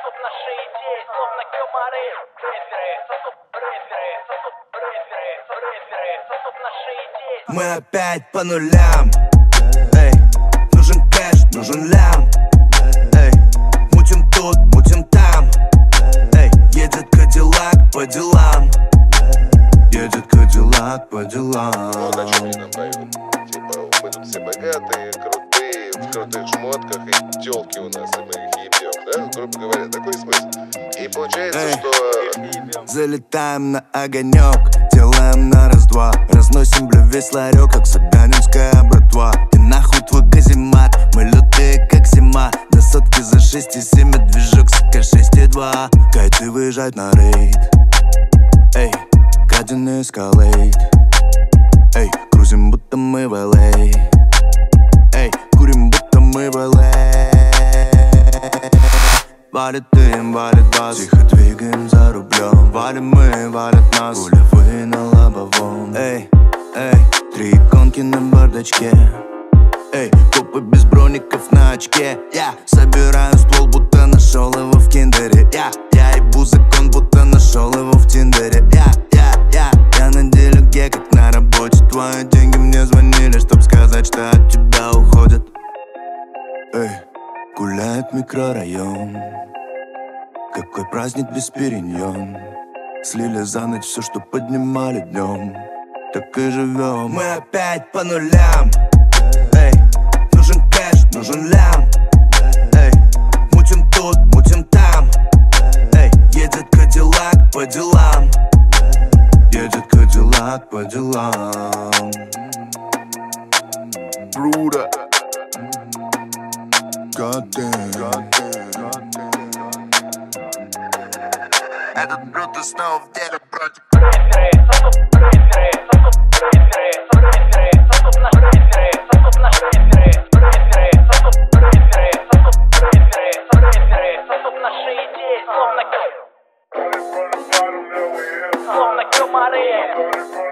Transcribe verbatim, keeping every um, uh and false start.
сосут наши идеи, словно комары. Рэперы, сосут, рэперы, сосут, рэперы, рэперы, сосут наши идеи. Мы опять по нулям. Эй, нужен кэш, нужен лям. Эй, мутим тут, мутим там. Эй, едет Cadillac по делам. Едет Cadillac по делам. Ну, на чём не направим? Типа, мы тут все богатые, крутые, в крутых шмотках и тёлки у нас, и мы их ебём, да? Грубо говоря, такой смысл. И получается, эй, что... Залетаем на огонёк, делаем на раз-два. Разносим, бля, весь ларёк, как саганинская братва. И нахуй твой каземат, мы лютые, как зима. На сотки за шесть и семь, движок СК шесть и два. Кайты выезжают на рейд. Эй, краденый эскалейт. Эй, крузим, будто мы в Л А. Эй, курим, будто мы в Л А. Валит дым, валит бас, тихо двигаем за рублем. Валим мы, валят нас, гулевые на лобовом. Эй, эй, три иконки на бардачке. Эй, копы без броников на очке. Я собираю ствол, будто нашел его в киндере. Я, я ебу закон, будто нашел его в тиндере. Я, я, я, я на делюге, как на работе. Твои деньги мне звонили, чтоб сказать, что от тебя уходят. Эй, гуляет микрорайон. Какой праздник без периньон. Слили за ночь все, что поднимали днем. Так и живем. Мы опять по нулям. Эй, нужен кэш, нужен лям. Эй, мутим тут, мутим там. Эй, едет Cadillac по делам. Едет Cadillac по делам. Бруда. Goddamn. Goddamn. Этот брут и снова в деле, братик. Рэперы, сосут, рэперы, сосут, рэперы, рэперы, сосут наш рэперы, сосут наш рэперы, рэперы, сосут, рэперы, сосут, рэперы, рэперы, сосут наши идеи, словно, словно комары.